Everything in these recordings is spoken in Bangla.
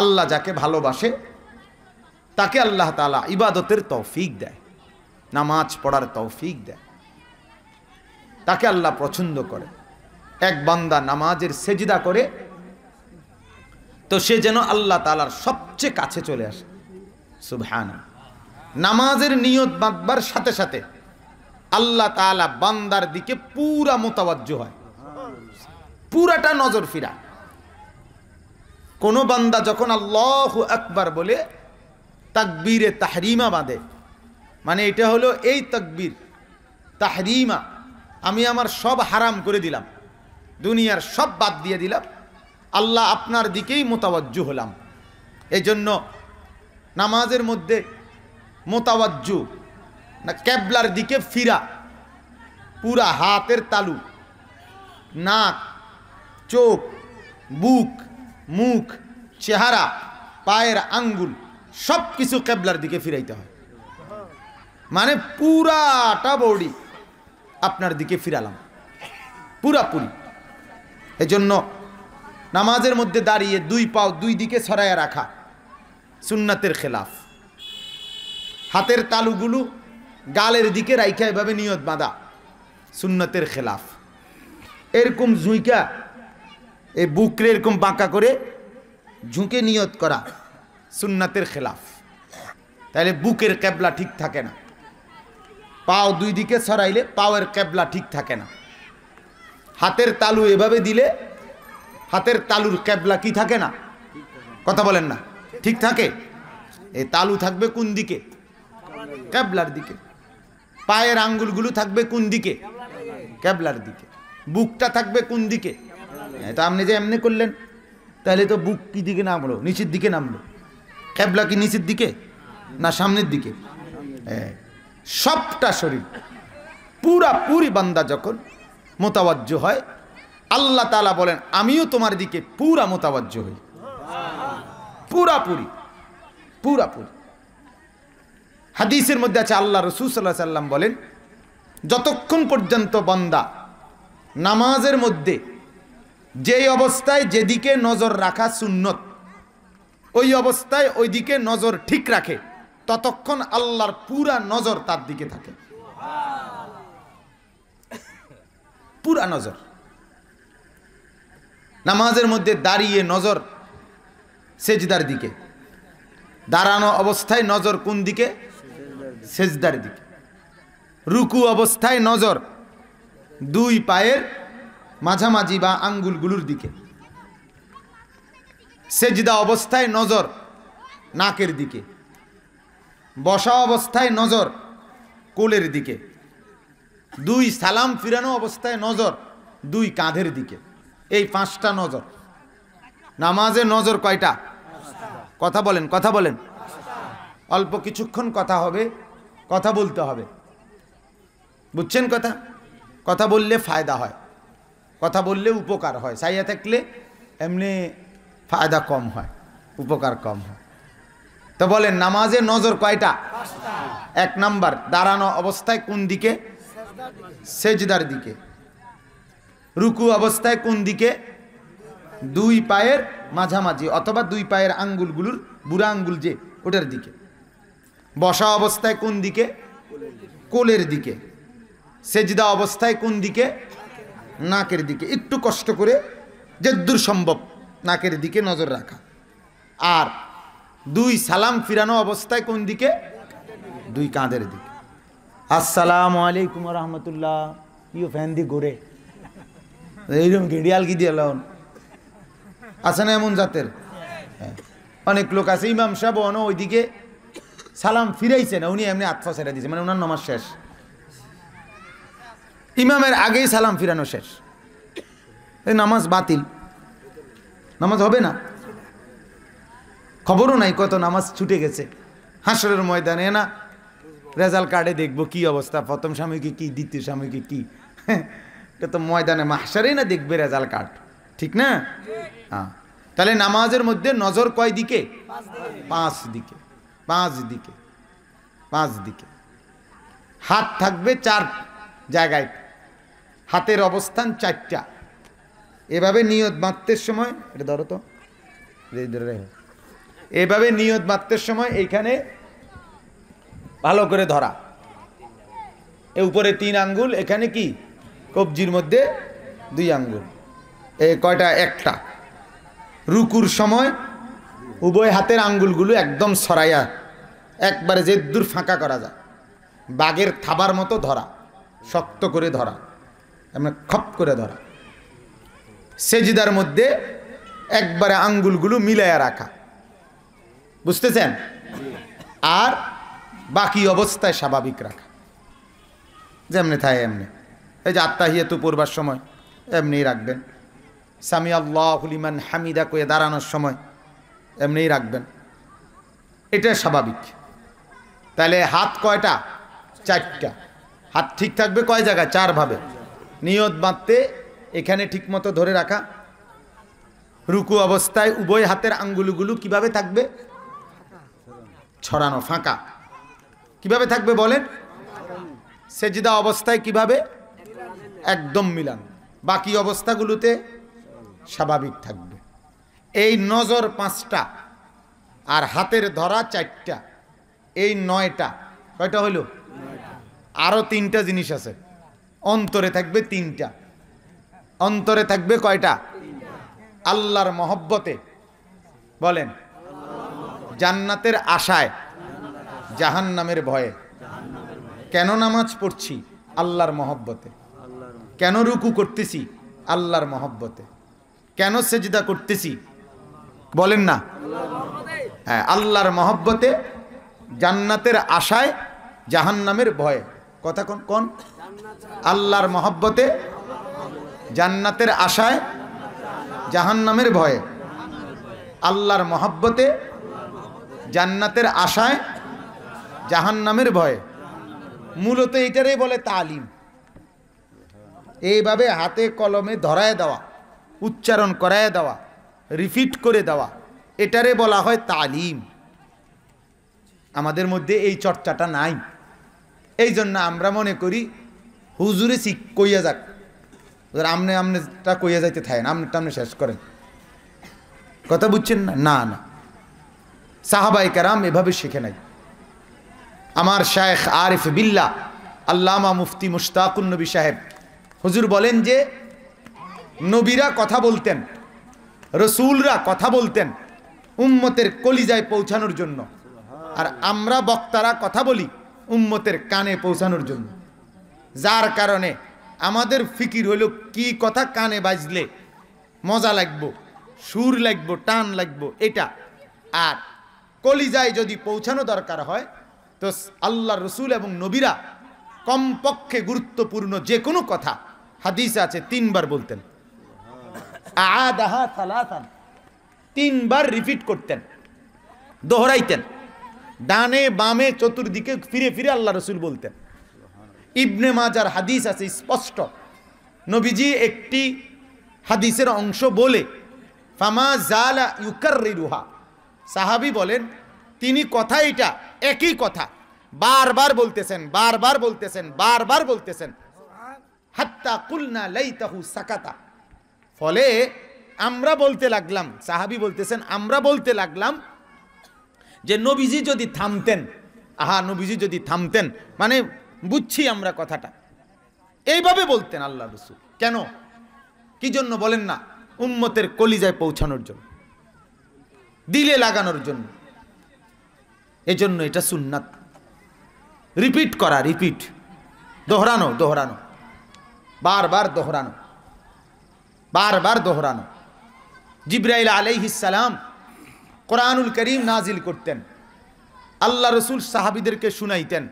আল্লাহ যাকে ভালোবাসে তাকে আল্লাহ তাআলা ইবাদতের তৌফিক দেয়, নামাজ পড়ার তৌফিক দেয়, তাকে আল্লাহ পছন্দ করে। এক বান্দা নামাজের সেজদা করে তো সে যেন আল্লাহ তাআলার সবচেয়ে কাছে চলে আসে। সুবহানাল্লাহ। নামাজের নিয়ত বাঁধবার সাথে সাথে আল্লাহ তাআলা বান্দার দিকে পুরা মোতাবজ্জ হয়, পুরাটা নজর ফিরা। কোনো বান্দা যখন আল্লাহু আকবার বলে তাকবীরে তাহরিমা বাঁধে, মানে এটা হলো এই তাকবীর তাহরিমা, আমি আমার সব হারাম করে দিলাম, দুনিয়ার সব বাদ দিয়ে দিলাম, আল্লাহ আপনার দিকেই মোতাবজ্জু হলাম। এজন্য নামাজের মধ্যে মোতাবজ্জু না, ক্যাবলার দিকে ফিরা, পুরা হাতের তালু, নাক, চোখ, বুক, মুখ, চেহারা, পায়ের আঙ্গুল সব কিছু ক্যাবলার দিকে ফিরাইতে হয়। মানে পুরাটা বডি আপনার দিকে ফিরালাম পুরাপুরি। এজন্য নামাজের মধ্যে দাঁড়িয়ে দুই পাও দুই দিকে ছড়াইয়া রাখা সুন্নাতের খেলাফ। হাতের তালুগুলো গালের দিকে রাইখা এভাবে নিয়ত বাঁধা সুন্নাতের খেলাফ। এরকম ঝুঁকা এই বুকরে এরকম বাঁকা করে ঝুঁকে নিয়ত করা সুন্নাতের খেলাফ। তাহলে বুকের ক্যাবলা ঠিক থাকে না, পাও দুই দিকে ছড়াইলে পাওয়ের ক্যাবলা ঠিক থাকে না, হাতের তালু এভাবে দিলে হাতের তালুর ক্যাবলা কি থাকে না, কথা বলেন না, ঠিক থাকে। এই তালু থাকবে কোন দিকে? ক্যাবলার দিকে। পায়ের আঙ্গুলগুলো থাকবে কোন দিকে? ক্যাবলার দিকে। বুকটা থাকবে কোন দিকে? তো আপনি যে এমনি করলেন তাহলে তো বুক কি দিকে নামলো? নিচের দিকে নামলো। ক্যাবলা কি নিচের দিকে না সামনের দিকে? সবটা শরীর পুরাপুরি বান্দা যখন মোতাবজ্জ হয় আল্লাহ তাআলা বলেন আমিও তোমার দিকে পুরা মোতাবজ্জ হই, পুরাপুরি পুরাপুরি। হাদিসের মধ্যে আছে আল্লাহ রাসূল সাল্লাল্লাহু আলাইহি সাল্লাম বলেন যতক্ষণ পর্যন্ত বান্দা নামাজের মধ্যে যেই অবস্থায় যেদিকে নজর রাখা সুন্নত ওই অবস্থায় ওই দিকে নজর ঠিক রাখে ততক্ষণ আল্লাহর পুরা নজর তার দিকে থাকে, পুরা নজর। নামাজের মধ্যে দাঁড়িয়ে নজর সেজদার দিকে, দাঁড়ানো অবস্থায় নজর কোন দিকে? সেজদার দিকে। রুকু অবস্থায় নজর দুই পায়ের মাঝামাঝি বা আঙ্গুলগুলোর দিকে। সেজদা অবস্থায় নজর নাকের দিকে। বসা অবস্থায় নজর কোলের দিকে। দুই সালাম ফিরানো অবস্থায় নজর দুই কাঁধের দিকে। এই পাঁচটা নজর। নামাজে নজর কয়টা? কথা বলেন, কথা বলেন। অল্প কিছুক্ষণ কথা হবে, কথা বলতে হবে, বুঝছেন কথা? কথা বললে ফায়দা হয়, কথা বললে উপকার হয়, চাইয়া থাকলে এমনি ফায়দা কম হয়, উপকার কম হয়। তো বলেন নামাজে নজর কয়টা? এক নাম্বার দাঁড়ানো অবস্থায় কোন দিকে? সেজদার দিকে। রুকু অবস্থায় কোন দিকে? দুই পায়ের মাঝামাঝি অথবা দুই পায়ের আঙ্গুলগুলোর বুড়া আঙ্গুল যে ওটার দিকে। বসা অবস্থায় কোন দিকে? কোলের দিকে। সেজদা অবস্থায় কোন দিকে? নাকের দিকে। একটু কষ্ট করে যতদূর সম্ভব নাকের দিকে নজর রাখা। আর দুই সালাম ফিরানো অবস্থায় কোন দিকে? দুই কাঁধের দিকে। আসসালামু আলাইকুম রহমতুল্লাহ। ইউ ফ্যান্দি ঘুরে এইরকম ঘেড়িয়াল কি দিয়ে লন আছে না এমন জাতের? অনেক লোক আছে ইমাম সাহেব অন ওইদিকে সালাম ফিরাইছে না, উনি এমনি আত্মা ছেড়ে দিয়েছে, মানে ওনার নামাজ শেষ, ইমামের আগেই সালাম ফিরানো শেষ, এই নামাজ বাতিল, নামাজ হবে না। খবরও নাই কত নামাজ ছুটে গেছে। হাসরের ময়দানে না রেজাল্ট কার্ডে দেখবো কি অবস্থা, প্রথম সাময়িকে কি, দ্বিতীয় সাময়িকে কি, এটা তো ময়দানে মাহশারেই না দেখবে রেজাল্ট কার্ড, ঠিক না? হ্যাঁ। তাহলে নামাজের মধ্যে নজর কয় দিকে? পাঁচ দিকে, পাঁচ দিকে, পাঁচ দিকে। হাত থাকবে চার জায়গায়, হাতের অবস্থান চারটা। এভাবে নিয়ত বাঁধতে সময় এটা ধরো তো, एभावे नियत बांधते समय एखाने भालो करे धरा ए ऊपर तीन आंगुल एखाने की कब्जिर मध्य दुई आंगुल ए कयटा एकटा रुकुर समय उभय हाथेर आंगुलगुलो एकदम सराइया एकबारे जे दूर फाँका करा जाय बाघेर थाबार मतो धरा शक्त करे धरा एमन खप करे धरा सेजिदार मध्य एकबारे आंगुलगुलो मिलाया राखा बुझतेছেন আর বাকি অবস্থায় স্বাভাবিক রাখা যেমনে থাকে এমনি এই যে আত্তাহিয়াতু পড়বার সময় এমনিই রাখবেন সামি আল্লাহু লিমান হামিদা কয়ে দাঁড়ানোর সময় এমনিই রাখবেন এটা স্বাভাবিক তাহলে হাত কয়টা চারটা হাত ঠিক থাকবে কয় জায়গা চার ভাবে নিয়ত বাঁধতে এখানে ঠিকমতো ধরে রাখা রুকু অবস্থায় উভয় হাতের আঙ্গুলগুলো কিভাবে থাকবে ছড়ানো ফাঁকা কিভাবে থাকবে বলেন সেজদা অবস্থায় কিভাবে একদম মিলান বাকি অবস্থাগুলোতে স্বাভাবিক থাকবে এই নজর পাঁচটা আর হাতের ধরা চারটা এই নয়টা কয়টা হলো আরো তিনটা জিনিস আছে অন্তরে থাকবে তিনটা অন্তরে থাকবে কয়টা আল্লাহর মহব্বতে বলেন জান্নাতের আশায় জাহান্নামের ভয়ে কেন নামাজ পড়ছি আল্লাহর মহব্বতে কেন রুকু করতেছি আল্লাহর মহব্বতে কেন সেজদা করতেছি বলেন না হ্যাঁ আল্লাহর মহব্বতে জান্নাতের আশায় জাহান্নামের ভয়ে কথা কোন কোন আল্লাহর মহব্বতে জান্নাতের আশায় জাহান্নামের ভয়ে আল্লাহর মহব্বতে জান্নাতের আশায় জাহান্নামের ভয়ে মূলত এটারই বলে তালিম এইভাবে হাতে কলমে ধরায় দেওয়া উচ্চারণ করায় দেওয়া রিপিট করে দেওয়া এটারে বলা হয় তালিম আমাদের মধ্যে এই চর্চাটা নাই এই জন্য আমরা মনে করি হুজুরে শিখ কইয়া যাক আমনে আমনেটা কইয়া যাইতে থাকেন আমনে টামনে শেষ করেন কথা বুঝছেন না না না সাহাবায়ে কেরাম এভাবে শিখে নাই আমার শায়েখ আরিফ বিল্লাহ আল্লামা মুফতি মুশতাকুন নবী সাহেব হুজুর বলেন যে নবীরা কথা বলতেন রসুলরা কথা বলতেন উম্মতের কলিজায় পৌঁছানোর জন্য আর আমরা বক্তারা কথা বলি উম্মতের কানে পৌঁছানোর জন্য যার কারণে আমাদের ফিকির হলো কি কথা কানে বাজলে মজা লাগবো সুর লাগবো টান লাগবো এটা আর কলিজায় যদি পৌঁছানো দরকার হয় তো আল্লাহর রাসূল এবং নবীরা কমপক্ষে গুরুত্বপূর্ণ যে কোনো কথা হাদিসে আছে তিনবার বলতেন আআদাহা সালাসান তিনবার রিপিট করতেন দোহরাইতেন ডানে বামে চতুর্দিকে ফিরে ফিরে আল্লাহর রাসূল বলতেন ইবনে মাজার হাদিস আছে স্পষ্ট নবীজি একটি হাদিসের অংশ বলে ফামা জালা ইউকাররিরুহা সাহাবী বলেন তিনি কথা এটা একই কথা বারবার বলতেছেন বারবার বলতেছেন বারবার বলতেছেন হাত্তা কুলনা লাইতাহু সাকাতা ফলে আমরা বলতে লাগলাম সাহাবী বলতেছেন আমরা বলতে লাগলাম যে নবীজি যদি থামতেন আহা নবীজি যদি থামতেন মানে বুঝছি আমরা কথাটা এইভাবে বলতেন আল্লাহ রাসূল কেন কি জন্য বলেন না উম্মতের কলিজায় পৌঁছানোর জন্য দিলে লাগানোর জন্য এজন্য এটা সুন্নাত রিপিট করা রিপিট দোহরানো দোহরানো বারবার দোহরানো বারবার দোহরানো জিবরাইল আলাইহিস সালাম কোরআনুল করিম নাজিল করতেন আল্লাহ রাসূল সাহাবীদেরকে শুনাইতেন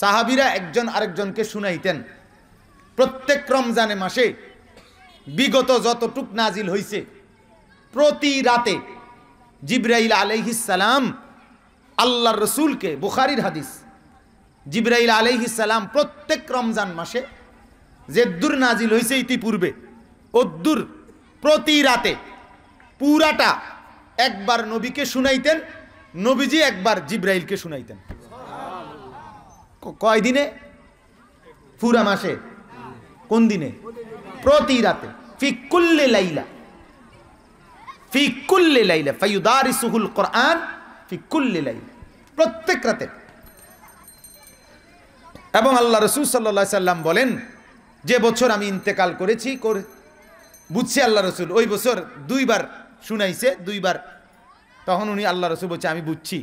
সাহাবীরা একজন আরেকজনকে শুনাইতেন প্রত্যেক রমজানে মাসে বিগত যতটুক নাজিল হয়েছে প্রতি রাতে জিবরাইল আলাইহিস সালাম আল্লাহর রাসূলকে বুখারীর হাদিস জিবরাইল আলাইহিস সালাম প্রত্যেক রমজান মাসে যে দূর নাজিল হয়েছে ইতিপূর্বে অদ্দূর প্রতি রাতে পুরাটা একবার নবীকে শুনাইতেন নবীজি একবার জিবরাইলকে শুনাইতেন কয় দিনে পুরা মাসে কোন দিনে প্রতি রাতে ফি কুল্লি লাইলা फी कुल्लि लैला फयुदारिसुहुल कुरआन फी कुल्लि लैला प्रत्येक राते এবং আল্লাহ রাসূল সাল্লাল্লাহু আলাইহি সাল্লাম বলেন যে বছর আমি ইন্তেকাল করেছি বুঝছি আল্লাহ রাসূল ওই বছর দুইবার শুনাইছে দুইবার তখন উনি আল্লাহ রাসূল বলছে আমি বুঝছি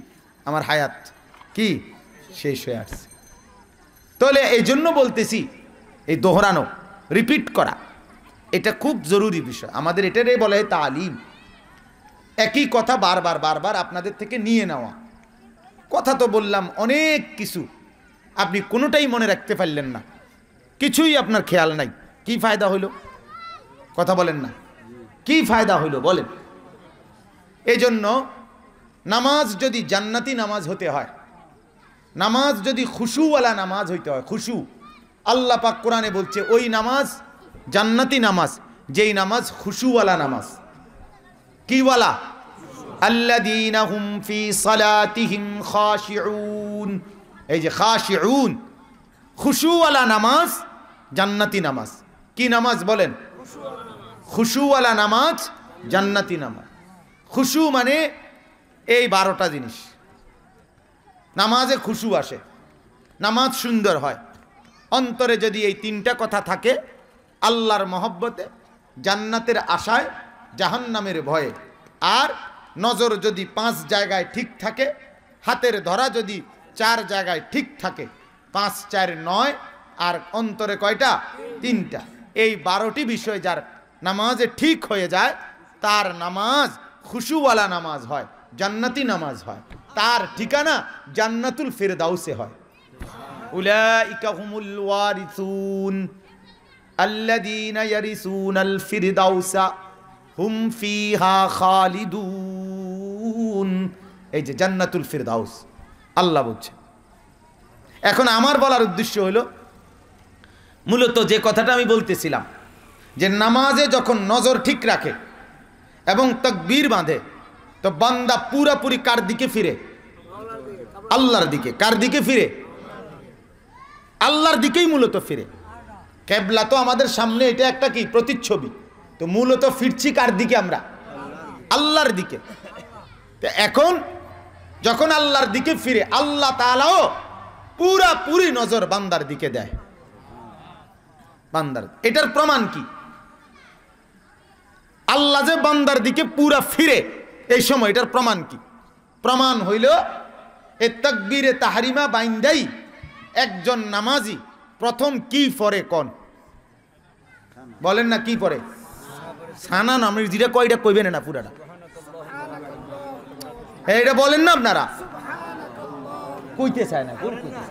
আমার হায়াত কি শেষ হয়ে আসছে তাহলে এইজন্য বলতেছি এই দোহরানো রিপিট করা এটা খুব জরুরি বিষয় আমাদের এটারই বলে তালিম একই কথা বারবার বারবার আপনাদের থেকে নিয়ে নেওয়া কথা তো বললাম অনেক কিছু আপনি কোনোটাই মনে রাখতে পারলেন না কিছুই আপনার খেয়াল নাই কি फायदा হলো কথা বলেন না কি फायदा হলো বলেন এজন্য নামাজ যদি জান্নাতি নামাজ হতে হয় নামাজ যদি খুশুওয়ালা নামাজ হইতে হয় খুশু আল্লাহ পাক কোরআনে বলছে ওই নামাজ জান্নাতি নামাজ যেই নামাজ খুশুওয়ালা নামাজ কিওয়ালা আল্লাযীনা হুম ফি সালাতিহিম খাশিউন এই যে খাশিউন খুশুওয়ালা নামাজ জান্নাতি নামাজ কি নামাজ বলেন খুশুওয়ালা নামাজ জান্নাতি নামাজ খুশু মানে এই ১২টা জিনিস নামাজে খুশু আসে নামাজ সুন্দর হয় অন্তরে যদি এই 3টা কথা থাকে আল্লাহর মহব্বতে জান্নাতের আশায় জাহান্নামের ভয়ে আর নজর যদি 5 জায়গায় ঠিক থাকে হাতের ধরা যদি 4 জায়গায় ঠিক থাকে 5, 4, 9 আর অন্তরে কয়টা 3টা এই 12টি বিষয় যার নামাজে ঠিক হয়ে যায় তার নামাজ খুশুওয়ালা নামাজ হয় জান্নাতি নামাজ হয় তার ঠিকানা জান্নাতুল ফিরদাউসে হয় উলাইকা হুমুল ওয়ারিসুন আল্লাযীনা ইয়ারিসুনাল ফিরদাউসা হুম ফিহা খালিদুন এই যে জান্নাতুল ফিরদাউস আল্লাহ বলছে এখন আমার বলার উদ্দেশ্য হলো মূলত যে কথাটা আমি বলতেছিলাম যে নামাজে যখন নজর ঠিক রাখে এবং তাকবীর বাঁধে तो बंदा पूरा पूरी कार दिखे फिरे अल्लाहर दिखे कार दिखे फिरे अल्लाहर दिखे मूलत फिरे केबला तो हमारे सामने ये एक कि प्रतिच्छबी तो मूलत फिरछी कार दिखे आमरा अल्लाहर दिखे तो एकोन जखन अल्लाहर दिखे फिरे अल्लाह ताआलाओ पूरा पूरी नजर बंदार दिखे दे बंदार एटार प्रमाण कि अल्लाह जे बंदार दिखे पूरा फिरे এই সময় এটার প্রমাণ কি প্রমাণ হইল এই তাকবীরে তাহরিমা বাইন্দাই একজন নামাজি প্রথম কি পড়ে কোন বলেন না কি পড়ে সানা নামে যেটা কয়টা কইবেন না পুরাটা এইটা বলেন না আপনারা সুবহানাল্লাহ কইতে চায় না কোন কইতে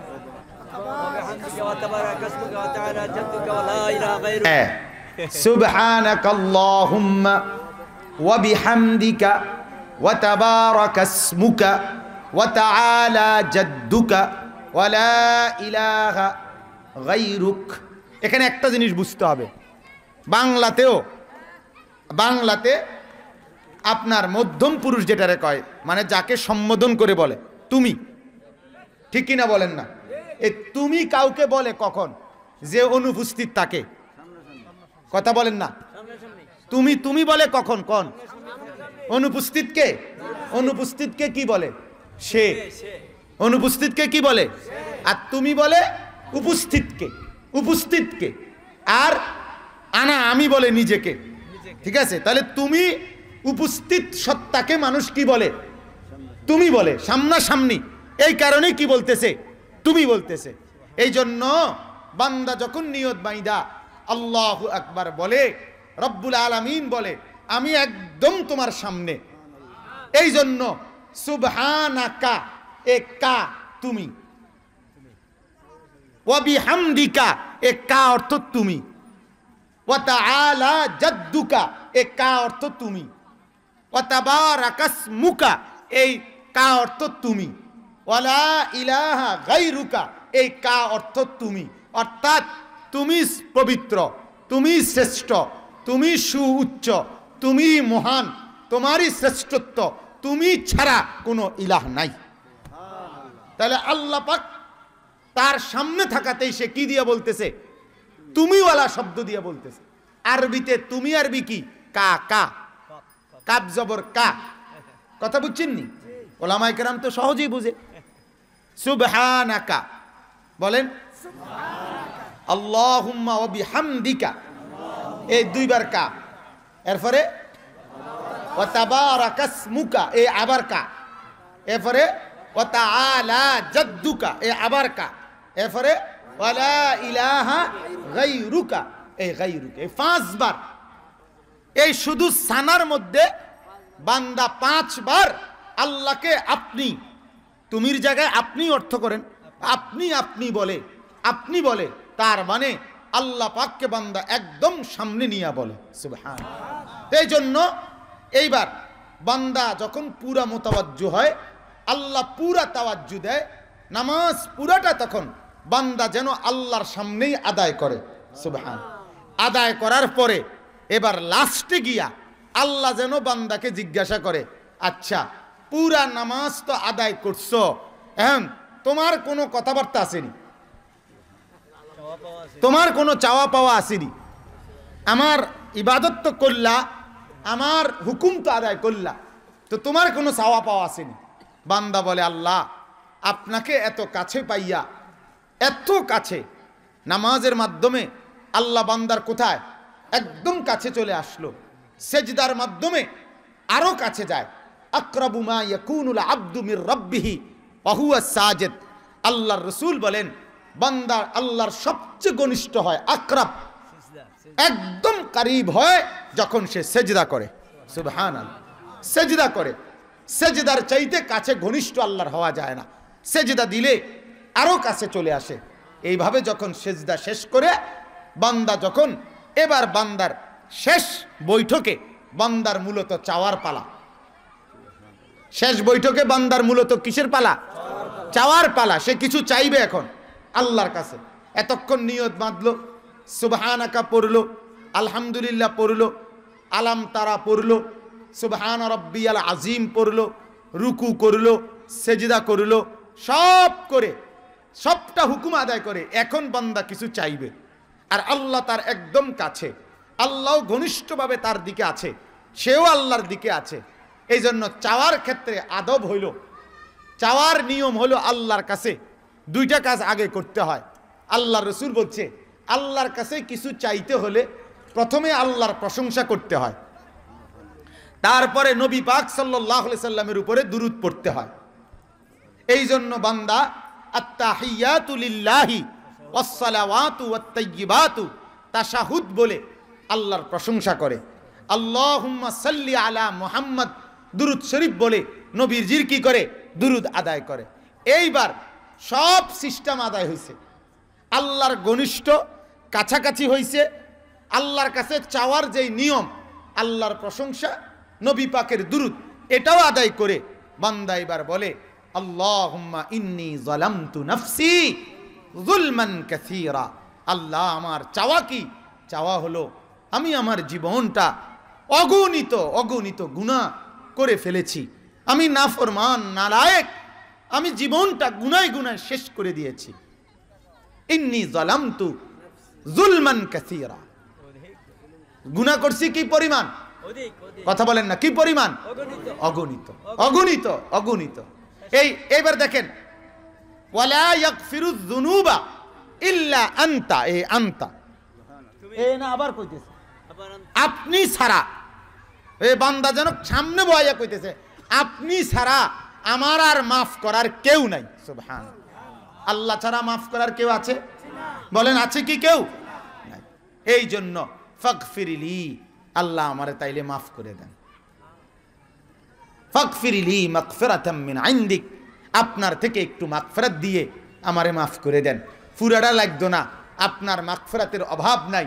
সুবহানাকাল্লাহুম্মা وبحمدك وتبارك اسمك وتعالى جدك ولا إله غيرك এখানে একটা জিনিস বুঝতে হবে বাংলাতে আপনার মধ্যম পুরুষ যেটারে কয় মানে যাকে সম্বোধন করে বলে তুমি ঠিক কি না বলেন না এ তুমি কাউকে বলে কখন যে অনুপস্থিত থাকে কথা বলেন না তুমি তুমি বলে কখন কোন অনুপস্থিতকে কি বলে সে অনুপস্থিতকে কি বলে আর তুমি বলে উপস্থিতকে আর আমি বলে নিজেকে ঠিক আছে তাহলে তুমি উপস্থিত সত্তাকে মানুষ কি বলে তুমি বলে সামনাসামনি এই কারণে কি বলতেছে তুমি বলতেছে এইজন্য বান্দা যখন নিয়ত বাইদা আল্লাহু আকবার বলে রব্বুল আলামিন বলে আমি একদম তোমার সামনে এইজন্য সুবহানাকা এ কা তুমি ওয়া বিহামদিকা এ কা অর্থ তুমি ওয়া তাআলা জাদ্দুকা এ কা অর্থ তুমি ওয়া তাবারাকাসমুকা এই কা অর্থ তুমি ওয়া লা ইলাহা গায়রুকা এই কা অর্থ তুমি অর্থাৎ তুমি পবিত্র তুমি শ্রেষ্ঠ তুমি সুউচ্চ তুমি মহান তোমারই শ্রেষ্ঠত্ব তুমি ছাড়া কোনো ইলাহ নাই তাহলে আল্লাহ পাক তার সামনে থাকাতেই সে কি দিয়ে বলতেছে তুমিওয়ালা শব্দ দিয়ে বলতেছে আরবিতে তুমি আরবি কি কা কা काब जबर का कथा बुझछिन्नी उलामाए किराम तो सहजेई बुझे सुबहानाका बोलें अल्लाहुम्मा व बिहामदिका ए दुई बार का एरफरे व तबाराकस्मुका ए आबार का एरफरे व ताआला जद्दुका ए आबार का एरफरे वला इलाहा गैरुका ए गैरुका पांच बार ए शुधु सानार मध्य बंदा पांच बार अल्लाह के अपनी तुमिर जगह अपनी अर्थ करें अपनी अपनी बोले तार माने अल्लाह पाक के बंदा एकदम सामने निया बोले सुबहान ए जन्नो ए बार बंदा जखन पूरा मुतवज्जो है अल्लाह पूरा तवज्जो दे नमाज पूराटा तखन बंदा जेनो अल्लाहर सामनेई आदाय करे सुबहान आदाय करार परे एबार लास्टे गिया अल्लाह जेनो बंदा के जिज्ञासा करे अच्छा पूरा नामाज तो आदाय करछो एहन तुम्हार कोनो कथाबार्ता आसेनी तुम्हार कोनो चावा पावा आसेनी आमार इबादत तो करला आमार हुकुम तो आदाय करला तो तुम्हार कोनो चावा पावा आसेनी बंदा बोले अल्लाह आपनाके एतो काछे पाइया एतो काछे नामाजेर माध्यमे अल्लाह बंदार कोथाय एकदम काछे चले आसलो सेजदार माध्यमे आरो काछे जाए अकरबु मा याकुनुल अब्दु मिर रब्बिही वा हुवा साजिद अल्लाहर रसूल बोलें बंदा अल्लाहर सबचेये घनिष्ठ हय अकरब एकदम करीब हय जखन से सेजदा करे सुबहानअल्लाह सेजदा करे सेजदार चाइते काछे घनिष्ठ अल्लाहर हवा जाए ना सेजदा दिले आरो काछे चले आसे এইভাবে যখন সেজদা শেষ করে বান্দা যখন এবার বান্দার শেষ বৈঠকে বান্দার মূলত চাওয়ার পালা শেষ বৈঠকে বান্দার মূলত কিসের পালা চাওয়ার পালা সে কিছু চাইবে এখন আল্লাহর কাছে এতক্ষণ নিয়ত বাঁধলো সুবহানাকা পড়লো আলহামদুলিল্লাহ পড়লো আলাম তারা পড়লো সুবহান রাব্বিয়াল আযীম পড়লো রুকু করলো সেজদা করলো সব করে सबटा हुकुम आदाय करे एकोन बंदा किछु चाइबे और अल्लाह तार एकदम काछे अल्लाह घनिष्ठ भावे तार दिके आछे सेओ अल्लाहर दिके आछे एइजोन्नो चावार क्षेत्रे आदब हइलो चावार नियम हलो अल्लाहर काछे दुइटा काज आगे करते हय आल्लाहर रसूल बोलछे अल्लाहर काछे किछु चाइते हले प्रथमे अल्लाहर प्रशंसा करते हय तारपरे नबी पाक सल्लल्लाहु आलैहि सल्लामेर उपरे दुरूद पड़ते हय एइजोन्नो बंदा अत्ताहियातु लिल्लाहि वस्सलावातु वत्तय्यिबातु तशाहुद बोले अल्लाहर प्रशंसा करे अल्लाहुम्मा सल्लि आला मुहम्मद दुरूद शरीफ बोले नबीजिर की करे दुरूद आदाय करे एइबार सब सिस्टम आदाय हइছে अल्लाहर घनिष्ठ কাছাকাছি হইছে আল্লাহর কাছে চাওয়ার যে নিয়ম আল্লাহর প্রশংসা নবী পাকের দুরুদ এটাও আদায় করে বান্দা এবার বলে अल्लाहुम्मा इन्नी ज़लमतु नफ्सी जुलमन कसीरा अल्लाह आमार चावा की चावा हलो आमी आमार जीवनटा अगुणित अगुणित गुनाह करे फेलेछी आमी नाफरमान नालायक आमी जीवनटा गुनाहे गुनाहे शेष करे दिएछी इन्नी ज़लमतु जुलमन कसीरा गुनाह करछी कि परिमाण कथा बोलेन ना कि परिमाण अगुणित अगुणित अगुणित देखें वला यगफिरुज जुनुबा इल्ला अंता बंदा जान सामने बया कईते अपनी छाड़ा माफ करार क्यों नहीं सुभान अल्लाह छाड़ा माफ करार क्यों आछे बोलें आछे कि क्यों एई जन्नो फागफिरली अल्लाह आमारे ताइले माफ करे देन ফাগফিরলি মাগফিরাতাম মিন ইনদিক আপনার থেকে একটু মাগফিরাত দিয়ে আমারে maaf করে দেন পুরাটা লাগতো না আপনার মাগফিরাতের অভাব নাই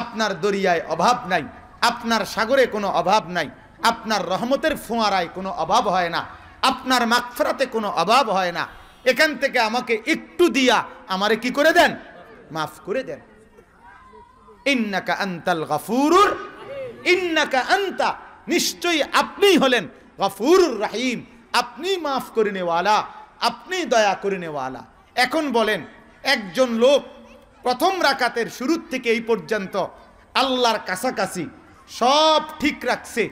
আপনার দরিয়ায় অভাব নাই আপনার সাগরে কোনো অভাব নাই আপনার রহমতের ফোয়ারায় কোনো অভাব হয় না আপনার মাগফিরাতে কোনো অভাব হয় না এখান থেকে আমাকে একটু দিয়া আমারে কি করে দেন maaf করে দেন ইন্নাকা আনতাল গাফুরুর ইন্নাকা আনতা নিশ্চয়ই আপনি হলেন गफूर रहीम अपनी माफ करने वाला अपनी दया करने वाला एकोन बोलें एक जन लोक प्रथम राकातेर शुरू थेके ए पर्यन्त अल्लाहर काछाकाछि सब ठीक रखसे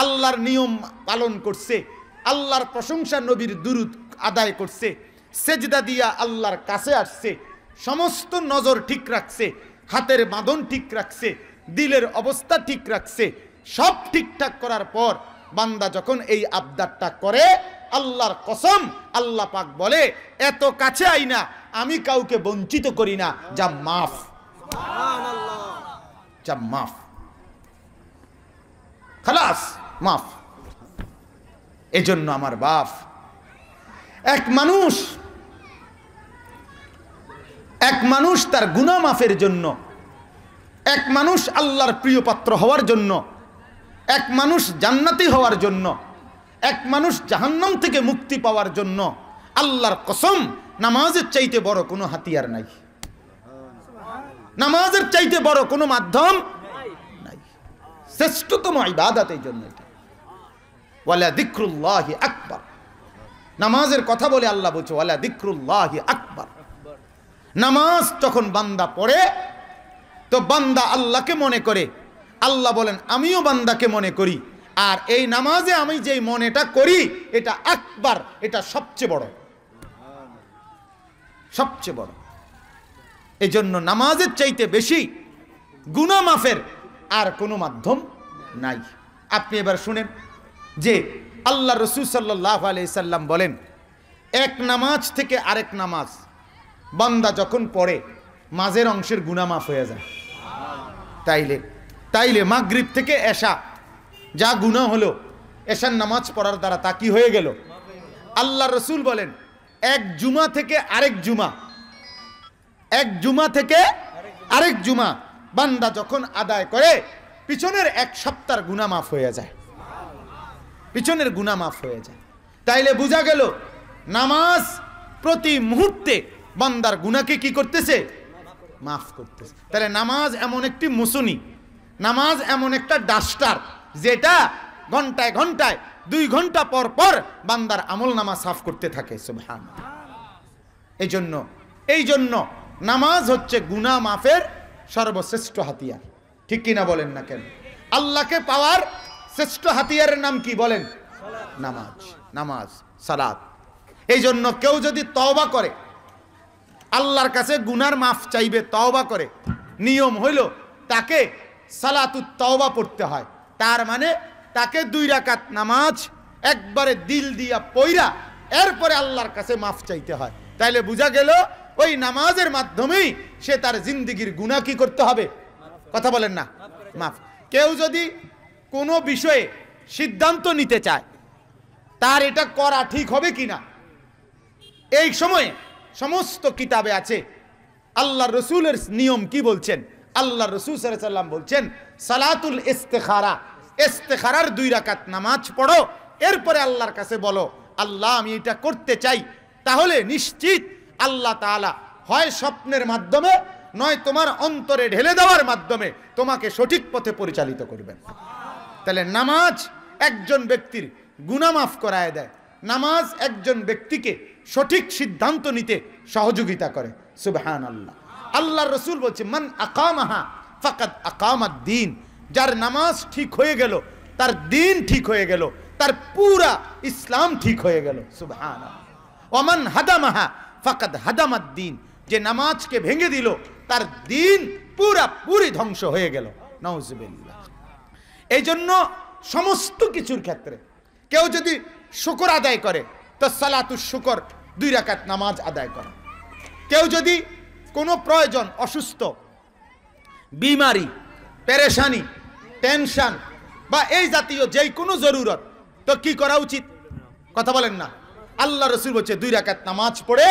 आल्लार नियम पालन करसे आल्लार प्रशंसा नबीर दुरूद आदाय करसे सेजदा दिया आल्लार कासे आससे समस्त नजर ठीक रखसे हाथेर बांधन ठीक रखसे दिलेर अवस्था ठीक रखसे सब ठीकठाक करार पर बान्दा जखन एई आबदारटा करे आल्लार कसम आल्लाह पाक बोले एतो काछे आइना आमी काउके वंचित करी ना जा माफ सुभान जा माफ खलास माफ। एजন্য আমার বাপ এক মানুষ তার গুনাহ মাফের জন্য এক মানুষ আল্লাহর প্রিয় পাত্র হওয়ার জন্য এক মানুষ জান্নাতি হওয়ার জন্য এক মানুষ জাহান্নাম থেকে মুক্তি পাওয়ার জন্য আল্লাহর কসম নামাজের চাইতে বড় কোনো হাতিয়ার নাই সুবহানাল্লাহ নামাজের চাইতে বড় কোনো মাধ্যম নাই শ্রেষ্ঠতম ইবাদতের জন্য वाला दिक्रुल्लाहि अकबर नमाज़ेर कथा बोले अल्लाह बोलछे वाला दिक्रुल्लाहि अकबर नमाज़ तखन बंदा पड़े तो बंदा अल्लाह के मने करे अल्लाह बोलेन आमियो बंदा के मने करी आर एई नमाज़े आमी जेई मनेटा करी एटा अकबर एटा सबचेये बड़ो एजोन्नो नमाज़ेर चाइते बेशी गुनाह माफेर आर कोनो माध्यम नाई। आपनि एबार शुनेन जे अल्लाह रसूल सल्लल्लाहु अलैहि सल्लाम बोलें एक नामाज थेके आरेक नामाज बंदा जखन पड़े माझेर अंशेर गुनाह माफ हो जाए ताइले ताइले मागरिब थेके एशा जा गुनाह हलो एशार नामाज पड़ार द्वारा ता कि हये गेलो। अल्लाह रसूल बोलें एक जुमा थेके आरेक जुमा बंदा जखन आदाय करे पिछोनेर एक सप्ताहर गुनाह माफ हो जाए पिछोनेर गुना माफ हो जाए ताइले बुझा गल नामाज प्रति मुहूर्ते बंदार गुना के की करते माफ करते ताइले नामाज एमन एक मुसुनी नामाज एमन एक डास्टार जेटा घंटाय घंटाय दुई घंटा पर पर बंदार आमल नामा साफ करते थाके सुबहान एजन्य नामाज हच्छे गुना माफेर सर्वश्रेष्ठ हाथियार ठीक कि ना बोलेन ना केन आल्लाह के पावार श्रेष्ठ हाथियार नाम की बोलें नामाज सालात एजन्य केउ जदि तौबा करे आल्लाहर काछे गुनार माफ चाइबे तौबा करे नियम हलो ताके सालातुत तौबा पढ़ते हैं तार माने ताके दुई राकात नामाज एकबारे दिल दिया पइरा एरपरे आल्लाहर काछे माफ चाइते हैं ताइले बुझा गेल ओई नामाजेर माध्यमेई से तार जिंदगीर गुनाह की करते हबे कथा बोलें ना माफ। केउ जदि कोनो विषय सिद्धांत नीते चाय तार एटा करा ठीक होबे किना एई समय समस्त किताबे आछे आल्लाह रसूलेर नियम की बोलछेन आल्लाह रसूल सल्लल्लाहु अलैहि वसल्लम बोलछेन सालातुल इस्तिखारार दुई राकात नामाज पढ़ो एरपरे आल्लाहर काछे बोलो आल्लाह आमी एटा करते चाई ताहले निश्चित आल्लाह ताआला हय स्वप्नेर माध्यमे नय तोमार अंतरे ढेले देवार माध्यमे तोमाके सठिक पथे परिचालित करबेन। তাহলে নামাজ একজন ব্যক্তির গুনাহ মাফ করায় দেয় নামাজ একজন ব্যক্তিকে সঠিক সিদ্ধান্ত নিতে সহযোগিতা করে সুবহানাল্লাহ। আল্লাহর রাসূল বলছে মান আকামাহা ফাকাদ আকামাদ দ্বীন যার নামাজ ঠিক হয়ে গেল তার দ্বীন ঠিক হয়ে গেল তার পুরা ইসলাম ঠিক হয়ে গেল সুবহানাল্লাহ। ওয়া মান হাদামাহা ফাকাদ হাদামাদ দ্বীন যে নামাজকে ভেঙে দিল তার দ্বীন পুরা পুরি ধ্বংস হয়ে গেল নাউজুবিল্লাহ। एजन्य समस्त किछुर क्षेत्रे केउ जदि शुक्र आदाय करे तो सालातुल शुक्र दुई राकात नामाज आदाय करे केउ जदि कोनो प्रयोजन असुस्थ बीमारी परेशानी टेंशन बा एई जातीय जे कोनो जरूरत तो की करा उचित कथा बोलें ना आल्लाह रसूल बोलछे दुई राकात नामाज पढ़े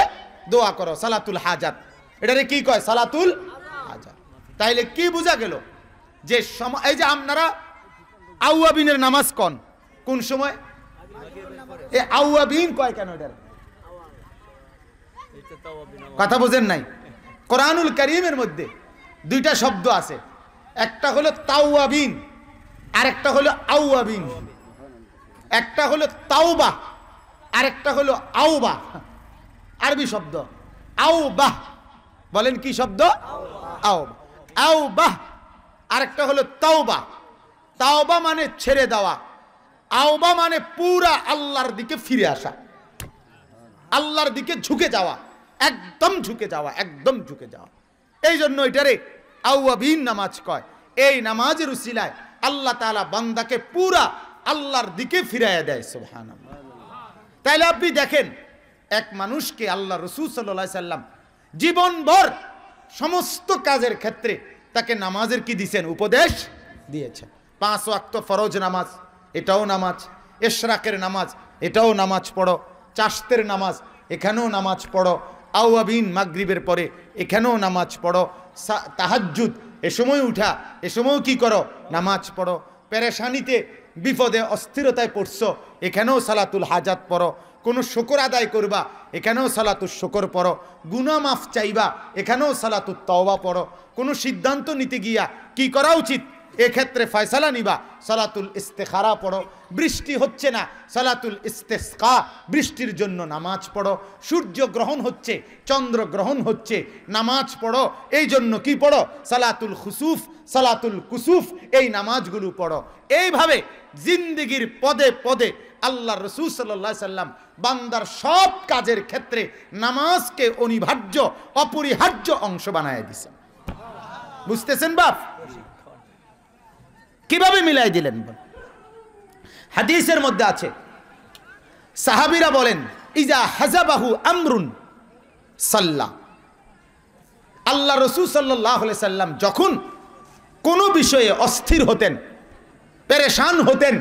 दोआ करो सालातुल हाजात एटारे की कय सालातुल हाजात। ताइले की बुझा गेल जे समय एई जे आपनारा আওয়াবিনের নামাজ কোন সময় এ আওয়াবিন কয় কেন এটার কথা বুঝেন নাই। কোরআনুল কারীমের মধ্যে দুইটা শব্দ আছে একটা হলো তাওয়াবিন আর একটা হলো আওয়াবিন একটা হলো তাওবা আর একটা হলো আওবা আরবি শব্দ আওবা বলেন কি শব্দ আওবা আওবা আর একটা হলো তাওবা ताओबा माने छेड़े देवा आउबा माने पूरा अल्लाहर दिके फिरे आसा, अल्लाहर दिके झुके जावा, एकदम झुके जावा, एकदम झुके जावा। এই জন্য এটারে আওয়াবিন নামাজ কয়। এই নামাজের উসিলায় আল্লাহ তাআলা বান্দাকে পুরা আল্লাহর দিকে ফিরাইয়া দেয়। সুবহানাল্লাহ। তাইলে আপনি দেখেন এক মানুষকে আল্লাহ রাসূল সাল্লাল্লাহু আলাইহি সাল্লাম জীবনভর সমস্ত কাজের ক্ষেত্রে তাকে নামাজের কি দিয়েছেন? উপদেশ দিয়েছেন। পাঁচ ওয়াক্ত ফরজ নামাজ এটাও নামাজ, ইশরাকের নামাজ এটাও নামাজ পড়ো, চাশতের নামাজ এখানেও নামাজ পড়ো, আওয়াবিন মাগরিবের পরে এখানেও নামাজ পড়ো, তাহাজ্জুদ এ সময় উঠা, এ সময় কি করো? নামাজ পড়ো। পেরেশানিতে বিপদে অস্থিরতায় পড়ছো, এখানেও সালাতুল হাজাত পড়ো। কোনো শুকর আদায় করবা, এখানেও সালাতুল শুকর পড়ো। গুনাহ মাফ চাইবা, এখানেও সালাতুত তওবা পড়ো। কোনো সিদ্ধান্ত নিতে গিয়া কি করা উচিত এই ক্ষেত্রে ফয়সালা নিবা, সালাতুল ইস্তিখারা পড়ো। বৃষ্টি হচ্ছে না, সালাতুল ইস্তিসকা বৃষ্টির জন্য নামাজ পড়ো। সূর্য গ্রহণ হচ্ছে, চন্দ্র গ্রহণ হচ্ছে, নামাজ পড়ো। এই জন্য কি পড়ো? সালাতুল খুসুফ, সালাতুল কুসুফ, এই নামাজগুলো পড়ো। এইভাবে জিন্দেগির পদে পদে আল্লাহ রাসূল সাল্লাল্লাহু আলাইহি সাল্লাম বান্দার সব কাজের ক্ষেত্রে নামাজকে অনিবার্য অপরিহার্য অংশ বানায় দিয়েছেন। বুঝতেছেন বাপ? কিভাবে মিলাই দিলেন? হাদিসের মধ্যে আছে সাহাবীরা বলেন, ইজা হাজাবাহু আমরুন সাল্লাহ। আল্লাহ রাসূল সাল্লাল্লাহু আলাইহি সাল্লাম যখন কোনো বিষয়ে অস্থির হতেন, পেরেশান হতেন,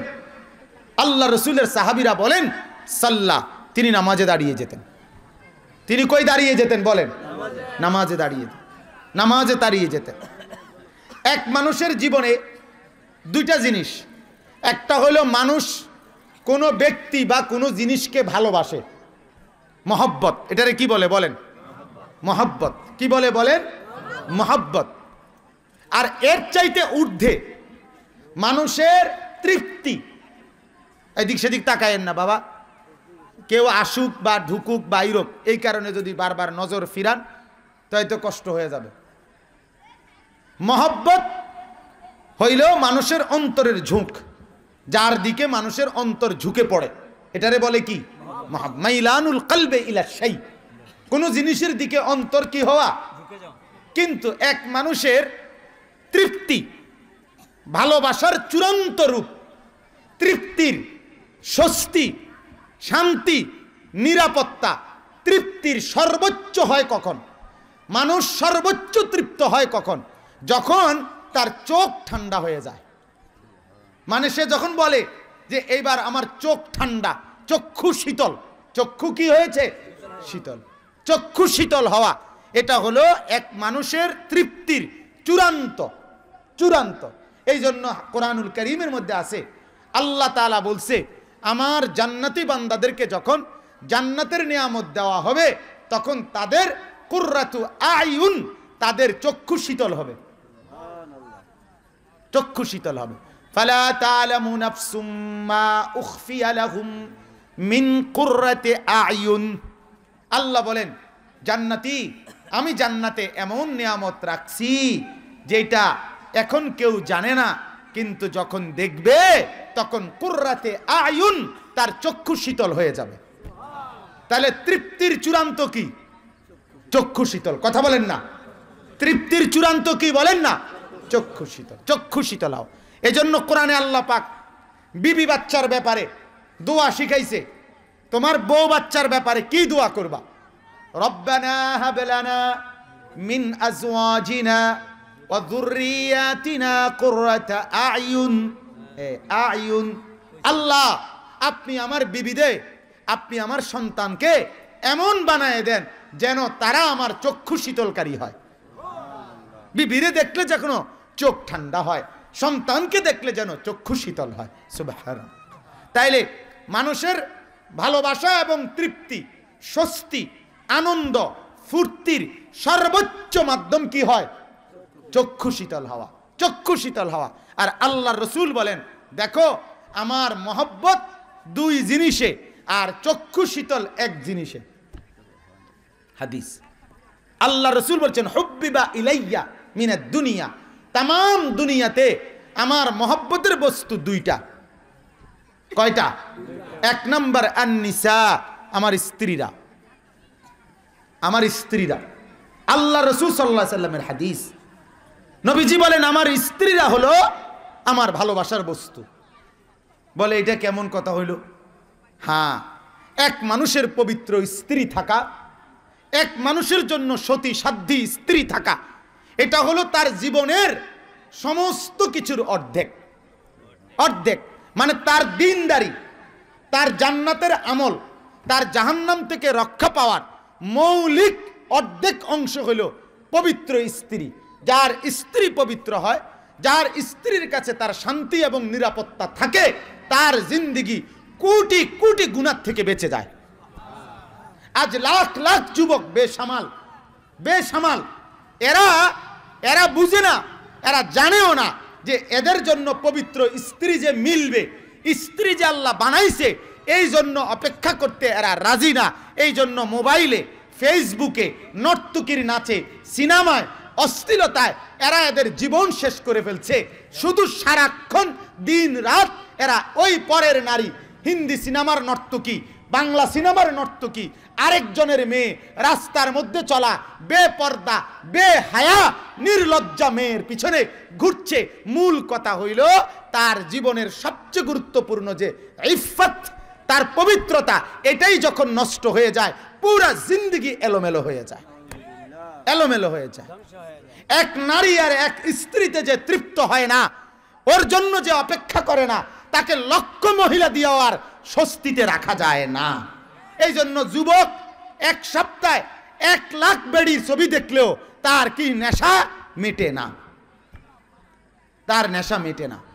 আল্লাহ রাসূলের সাহাবীরা বলেন সাল্লাহ, তিনি নামাজে দাঁড়িয়ে যেতেন। তিনি কই দাঁড়িয়ে যেতেন বলেন? নামাজে দাঁড়িয়ে যেতেন, নামাজে দাঁড়িয়ে যেতেন। এক মানুষের জীবনে দুইটা জিনিস, একটা হলো মানুষ কোনো ব্যক্তি বা কোনো জিনিসকে ভালোবাসে, মহব্বত। এটারে কি বলে বলেন? মহব্বত। কি বলে বলেন? মহব্বত। আর এর চাইতে ঊর্ধ্বে মানুষের তৃপ্তি। এদিক সেদিক তাকায়েন না বাবা, কেউ আসুক বা ঢুকুক বা ইরোক, এই কারণে যদি বারবার নজর ফিরান তাই তো কষ্ট হয়ে যাবে। মহব্বত হইল মানুষের অন্তরের ঝুঁক, যার দিকে মানুষের অন্তর ঝুঁকে পড়ে, এটারে বলে কি? মাইলানুল কলবে ইলা শাই, কোনো জিনিসের দিকে অন্তর কি হওয়া। কিন্তু এক মানুষের তৃপ্তি, ভালোবাসার চূড়ান্ত রূপ, তৃপ্তির স্বস্তি, শান্তি, নিরাপত্তা, তৃপ্তির সর্বোচ্চ হয় কখন? মানুষ সর্বোচ্চ তৃপ্ত হয় কখন? যখন তার চোখ ঠান্ডা হয়ে যায়। মানে সে যখন বলে যে এইবার আমার চোখ ঠান্ডা, চক্ষু শীতল। চক্ষু কি হয়েছে? শীতল। চক্ষু শীতল হওয়া এটা হলো এক মানুষের তৃপ্তির চূড়ান্ত চূড়ান্ত। এই জন্য কোরআনুল কারীমের মধ্যে আছে আল্লাহ তাআলা বলছে, আমার জান্নাতি বান্দাদেরকে যখন জান্নাতের নিয়ামত দেওয়া হবে তখন তাদের কুররাতু আয়ুন, তাদের চক্ষু শীতল হবে, চক্ষু শীতল হবে। ফালা তাআলামু নাফসুম মা উখফিয়া লাহুম মিন কুররাতি আয়ুন। আল্লাহ বলেন জান্নাতি, আমি জান্নাতে এমন নিয়ামত রাখছি যেটা এখন কেউ জানে না, কিন্তু যখন দেখবে তখন কুররাতে আয়ুন, তার চক্ষু শীতল হয়ে যাবে। তাহলে তৃপ্তির চূড়ান্ত কি? চক্ষু শীতল। কথা বলেন না? তৃপ্তির চূড়ান্ত কি বলেন না? চক্ষু শীতল। চক্ষু শীতল হও। এজন্য কোরআনে আল্লাহ পাক বিবি বাচ্চার ব্যাপারে দোয়া শিখাইছে। তোমার বউ বাচ্চার ব্যাপারে কি দোয়া করবা? রব্বানা হাব লানা মিন আজওয়াজিনা ওয়া যুররিয়াতিনা কুররাতা আয়ুন। আয়ুন। আল্লাহ আপনি আমার বিবিদের, আপনি আমার সন্তানকে এমন বানায় দেন যেন তারা আমার চক্ষু শীতলকারী হয়। বিবিরে দেখলে যেন চোখ ঠান্ডা হয়, সন্তানকে দেখলে যেন চক্ষু শীতল হয়। সুবহানাল্লাহ। তাইলে মানুষের ভালোবাসা এবং তৃপ্তি, স্বস্তি, আনন্দ, ফুর্তির সর্বোচ্চ মাধ্যম কি হয়? চক্ষু শীতল হওয়া, চক্ষু শীতল হওয়া। আর আল্লাহর রাসূল বলেন, দেখো আমার মহব্বত দুই জিনিসে আর চক্ষু শীতল এক জিনিসে। হাদিস। আল্লাহ রাসূল বলছেন, হুব্বিবা ইলাইয়া মিনাদ দুনিয়া, তাম দুনিয়াতে আমার মহব্বতের বস্তু দুইটা, কয়টা? এক নম্বর আন-নিসা, আমার স্ত্রীরা, আমার স্ত্রীরা। আল্লাহ রাসূল সাল্লাল্লাহু আলাইহি সাল্লামের হাদিস, নবীজি বলেন আমার স্ত্রীরা হলো আমার ভালোবাসার বস্তু। বলে এটা কেমন কথা হইল? হ্যাঁ, এক মানুষের পবিত্র স্ত্রী থাকা, এক মানুষের জন্য সতী সাধ্যী স্ত্রী থাকা, এটা হলো তার জীবনের সমস্ত কিছুর অর্ধেক। অর্ধেক মানে তার দিনদারি, তার জান্নাতের আমল, তার জাহান্নাম থেকে রক্ষা পাওয়ার মৌলিক অর্ধেক অংশ হইল পবিত্র স্ত্রী। যার স্ত্রী পবিত্র হয়, যার স্ত্রীর কাছে তার শান্তি এবং নিরাপত্তা থাকে, তার জিন্দেগি কোটি কোটি গুনাহ থেকে বেঁচে যায়। আজ লাখ লাখ যুবক বেসামাল, বেসামাল। এরা এরা বুঝে না, এরা জানেও না যে এদের জন্য পবিত্র স্ত্রী যে মিলবে, স্ত্রী যে আল্লাহ বানাইছে এই জন্য অপেক্ষা করতে এরা রাজি না। এই জন্য মোবাইলে, ফেসবুকে, নর্তকীর নাচে, সিনেমায়, অশ্লীলতায় এরা এদের জীবন শেষ করে ফেলছে। শুধু সারাক্ষণ দিন রাত এরা ওই পরের নারী, হিন্দি সিনেমার নর্তকী, বাংলা সিনেমার নর্তকী, আরেকজনের মেয়ে, রাস্তার মধ্যে চলা বেপর্দা বেহায়া নির্লজ্জা মেয়ের পিছনে ঘুরছে। মূল কথা হইল তার জীবনের সবচেয়ে গুরুত্বপূর্ণ যে ইফফাত, তার পবিত্রতা, এটাই যখন নষ্ট হয়ে যায় পুরা জিন্দেগি এলোমেলো হয়ে যায়, এলোমেলো হয়ে যায়। এক নারী আর এক স্ত্রীতে যে তৃপ্ত হয় না, ওর জন্য যে অপেক্ষা করে না, তাকে লক্ষ মহিলা দিয়েও আর স্বস্তিতে রাখা যায় না। এই জন্য যুবক এক সপ্তাহে 1 লাখ বেড়ির ছবি দেখলেও তার কি নেশা মেটে না, তার নেশা মেটে না।